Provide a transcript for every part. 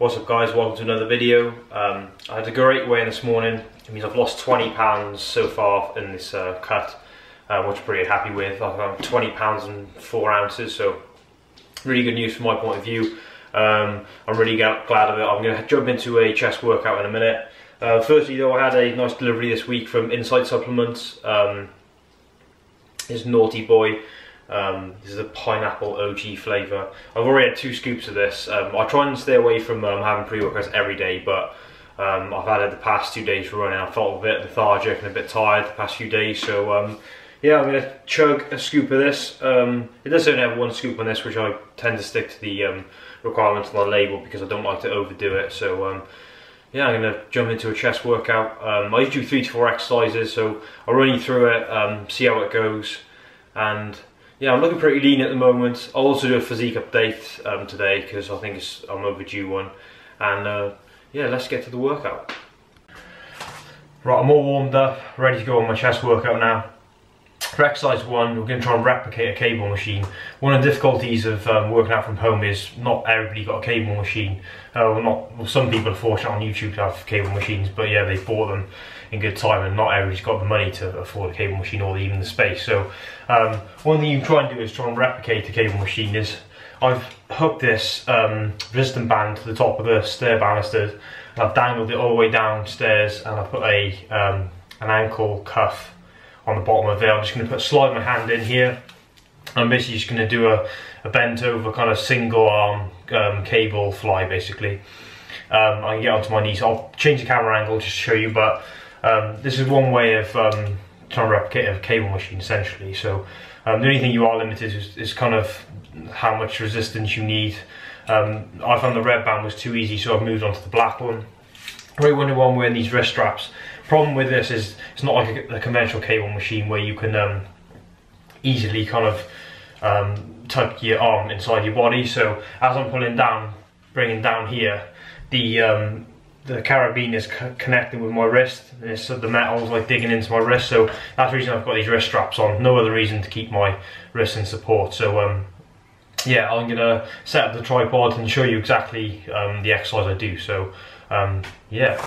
What's up guys, welcome to another video. I had a great weigh-in this morning. It means I've lost 20 pounds so far in this cut, which I'm pretty happy with. I'm 20 pounds and 4 ounces, so really good news from my point of view. I'm really glad of it. I'm going to jump into a chest workout in a minute. Firstly though, I had a nice delivery this week from Insight Supplements. This naughty boy. This is a pineapple OG flavour. I've already had 2 scoops of this. I try and stay away from having pre-workouts every day, but I've had it the past 2 days for running. I felt a bit lethargic and a bit tired the past few days, so yeah, I'm going to chug a scoop of this. It does only have 1 scoop on this, which I tend to stick to the requirements on the label because I don't like to overdo it, so yeah, I'm going to jump into a chest workout. I usually do 3 to 4 exercises, so I'll run you through it, see how it goes, and yeah, I'm looking pretty lean at the moment. I'll also do a physique update today because I think I'm overdue one. And yeah, let's get to the workout. Right, I'm all warmed up, ready to go on my chest workout now. For exercise 1, we're going to try and replicate a cable machine. One of the difficulties of working out from home is not everybody got a cable machine. Well, some people are fortunate on YouTube to have cable machines, but yeah, they bought them in good time, and not everybody's got the money to afford a cable machine or even the space. So one thing you can try and do is try and replicate the cable machine is I've hooked this resistance band to the top of the stair banisters, and I've dangled it all the way downstairs, and I've put a an ankle cuff on the bottom of it. I'm just going to slide my hand in here. I'm basically just going to do a bent over kind of single arm cable fly basically. I can get onto my knees. I'll change the camera angle just to show you, but this is one way of trying to replicate a cable machine essentially. So the only thing you are limited is kind of how much resistance you need. I found the red band was too easy, so I've moved on to the black one. Really wonder one wearing these wrist straps. Problem with this is it's not like a conventional cable machine where you can easily kind of tuck your arm inside your body. So as I'm pulling down, bringing down here, the carabiner is connecting with my wrist, and it's the metal's like digging into my wrist, so that's the reason I've got these wrist straps on. No other reason to keep my wrist in support. So yeah, I'm gonna set up the tripod and show you exactly the exercise I do. So yeah.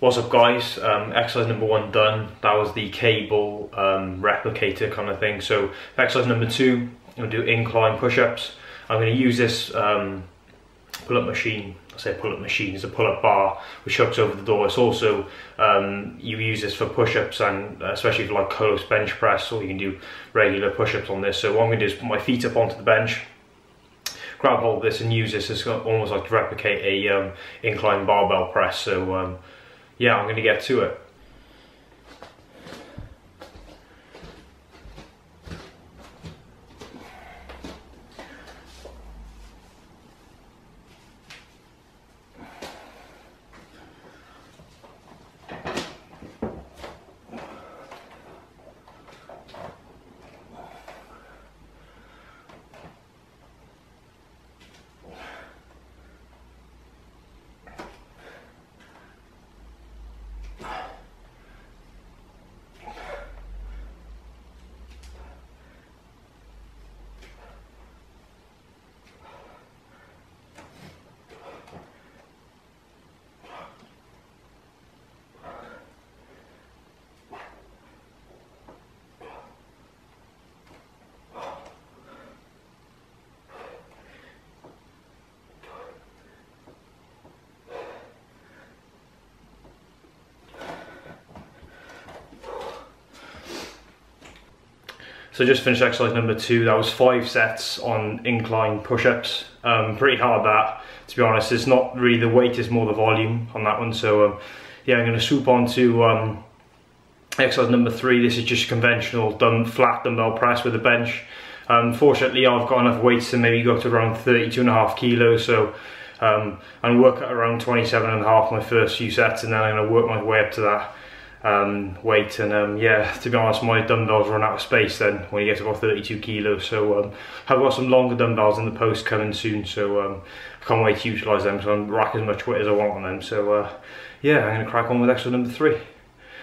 What's up guys, exercise number 1 done. That was the cable replicator kind of thing. So exercise number 2, I'm going to do incline push-ups. I'm going to use this pull-up machine. I say pull-up machine, it's a pull-up bar which hooks over the door. It's also, you use this for push-ups, and especially for like close bench press, or you can do regular push-ups on this. So what I'm going to do is put my feet up onto the bench, grab hold of this and use this as almost like to replicate a incline barbell press. So yeah, I'm going to get to it. So just finished exercise number 2. That was 5 sets on incline push-ups. Pretty hard that, to be honest. It's not really the weight, it's more the volume on that one. So yeah, I'm going to swoop on to exercise number 3. This is just conventional flat dumbbell press with a bench. Fortunately, I've got enough weights to maybe go to around 32.5 kilos. So I'm working at around 27.5 my first few sets, and then I'm going to work my way up to that weight. And yeah, to be honest, my dumbbells run out of space then when you get to about 32 kilos, so I've got some longer dumbbells in the post coming soon, so I can't wait to utilise them, so I'm racking as much weight as I want on them. So yeah, I'm going to crack on with exercise number 3,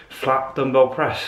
flat dumbbell press.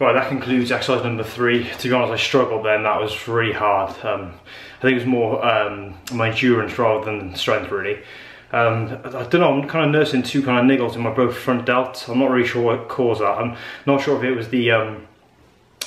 Right, that concludes exercise number 3. To be honest, I struggled then, that was really hard. I think it was more my endurance rather than strength, really. I don't know, I'm kind of nursing 2 kind of niggles in my both front delts. I'm not really sure what caused that. I'm not sure if it was the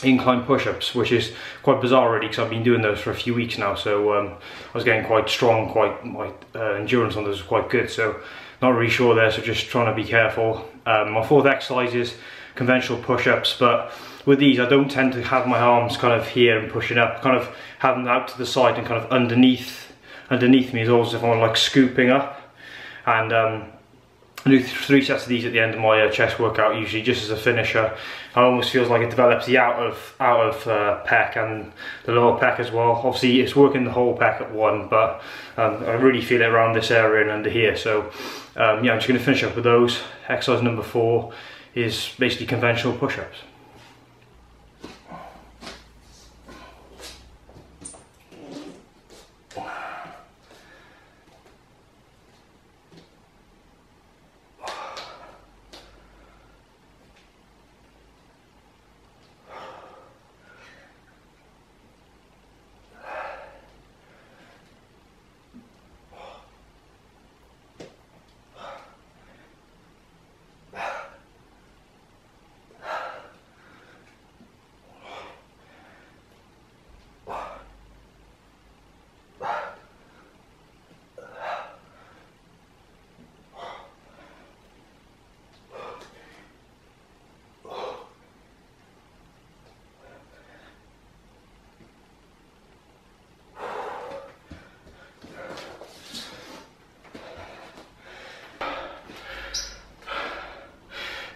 incline push-ups, which is quite bizarre really, because I've been doing those for a few weeks now, so I was getting quite strong, my endurance on those was quite good, so not really sure there, so just trying to be careful. My 4th exercise is conventional push-ups, but with these I don't tend to have my arms kind of here and pushing up, kind of have them out to the side and kind of underneath me is also if I'm like scooping up. And I do 3 sets of these at the end of my chest workout usually, just as a finisher. It almost feels like it develops the out of pec and the lower pec as well. Obviously it's working the whole pec at one, but I really feel it around this area and under here. So yeah, I'm just going to finish up with those. Exercise number 4 is basically conventional push-ups.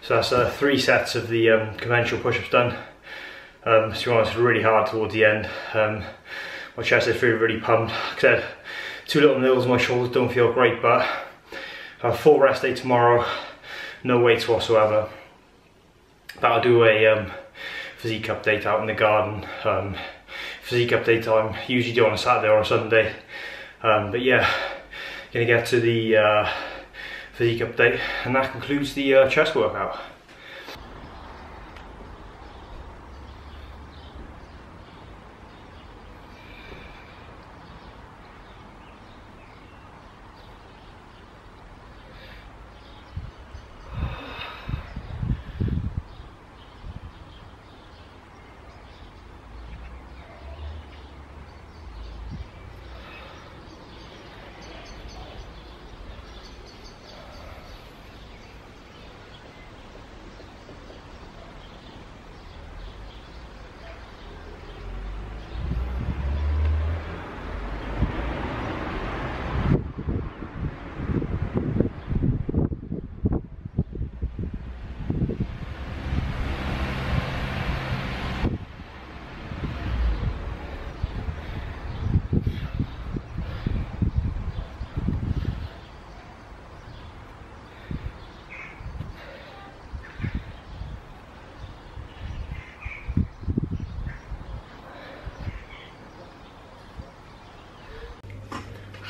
So that's 3 sets of the conventional push-ups done. To be honest, really hard towards the end. My chest is really pumped. Like I said, 2 little niggles in my shoulders, don't feel great, but I have full rest day tomorrow, no weights whatsoever. That'll do a physique update out in the garden. Physique update I'm usually do on a Saturday or a Sunday. But yeah, gonna get to the physique update, and that concludes the chest workout.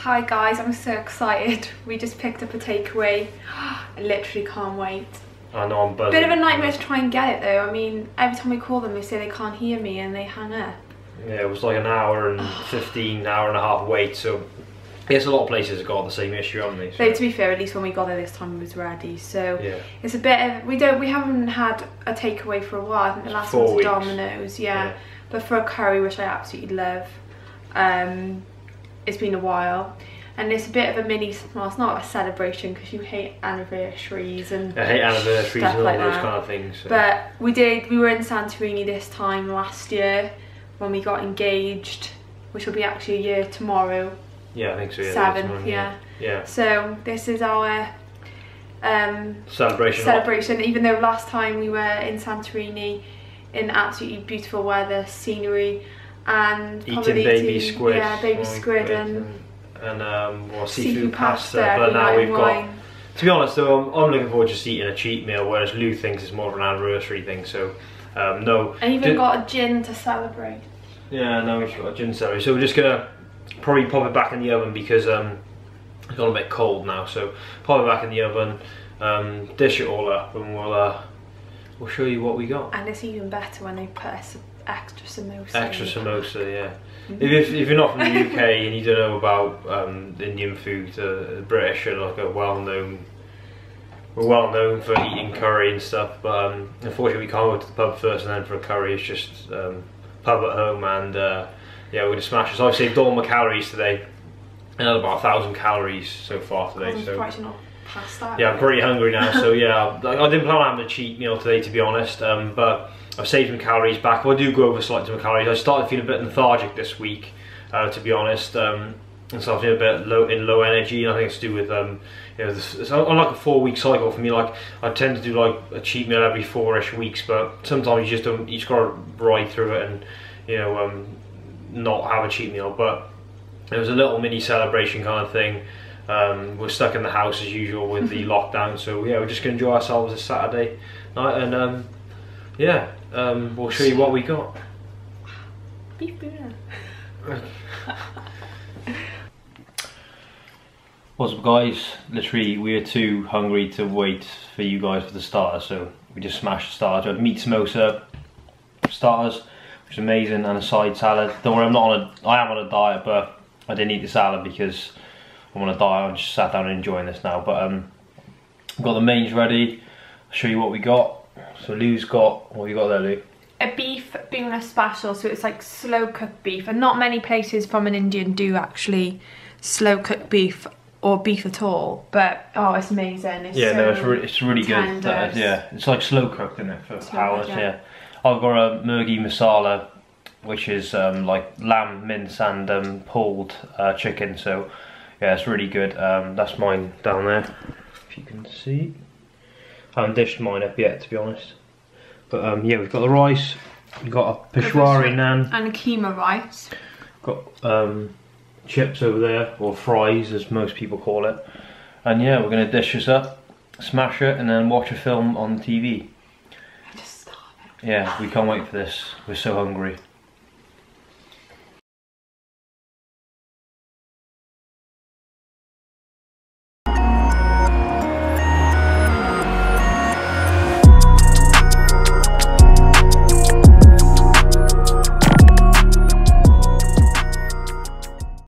Hi guys, I'm so excited. We just picked up a takeaway. I literally can't wait. I know, I'm buzzing. Bit of a nightmare to try and get it though. I mean, every time we call them, they say they can't hear me and they hang up. Yeah, it was like an hour and 15, hour and a half wait, so... Yes, a lot of places have got the same issue, haven't they? So. Though to be fair, at least when we got there this time it was ready, so yeah. It's a bit of, we haven't had a takeaway for a while. I think the last one was Domino's, yeah. But for a curry, which I absolutely love, it's been a while. And it's a bit of a mini, well, it's not a celebration because you hate anniversaries and I hate anniversaries and all like those kind of things. So. But we were in Santorini this time last year when we got engaged, which will be actually a year tomorrow. Yeah, I think so. Yeah, 7th, yeah. Yeah. So this is our celebration. Even though last time we were in Santorini, in absolutely beautiful weather, scenery, and probably baby squid. Yeah, baby squid and seafood pasta. But now we've got. To be honest, though, I'm looking forward to just eating a cheat meal, whereas Lou thinks it's more of an anniversary thing. So no. I even got a gin to celebrate. Yeah, no, we've got a gin celebrate. So we're just gonna. Probably pop it back in the oven because it's got a bit cold now, so pop it back in the oven, dish it all up, and we'll show you what we got. And it's even better when they put extra samosa. Extra samosa, yeah. Mm-hmm. If you're not from the UK and you don't know about Indian food, the British are like well known for eating curry and stuff, but unfortunately we can't go to the pub first and then for a curry. It's just pub at home and. Yeah, we're going to smash it. So I've saved all my calories today. Another about 1,000 calories so far today. So not past that, yeah, I'm pretty hungry now. So yeah, I didn't plan on having a cheat meal today, to be honest. But I've saved my calories back. Well, I do go over slightly my calories. I started feeling a bit lethargic this week, to be honest. And so I feel a bit low energy, and I think it's to do with you know, it's on like a 4-week cycle for me. Like I tend to do like a cheat meal every 4-ish weeks, but sometimes you just don't. You just got to ride through it, and you know. Not have a cheat meal, but it was a little mini celebration kind of thing. We're stuck in the house as usual with the lockdown, so yeah, we're just gonna enjoy ourselves this Saturday night, and yeah, we'll show you what we got. Beef Buddha. What's up, guys? Literally, we're too hungry to wait for you guys for the starter, so we just smashed the starters. We had meat samosa starters. It's amazing, and a side salad. Don't worry, I am on a diet, but I didn't eat the salad because I'm on a diet. I just sat down and enjoying this now. But I've got the mains ready. I'll show you what we got. So Lou's got, what have you got there, Lou? A beef Buna special, so it's like slow cooked beef, and not many places from an Indian do actually slow cook beef or beef at all. But oh, it's amazing. It's yeah, so no, it's really good. Yeah, it's like slow cooked in it for hours. Good, yeah. I've got a murgi masala, which is like lamb, mince, and pulled chicken. So yeah, it's really good. That's mine down there, if you can see. I haven't dished mine up yet, to be honest. But yeah, we've got the rice. We've got a peshwari naan and a keema rice. Got chips over there, or fries as most people call it. And yeah, we're gonna dish this up, smash it, and then watch a film on TV. Yeah, we can't wait for this. We're so hungry.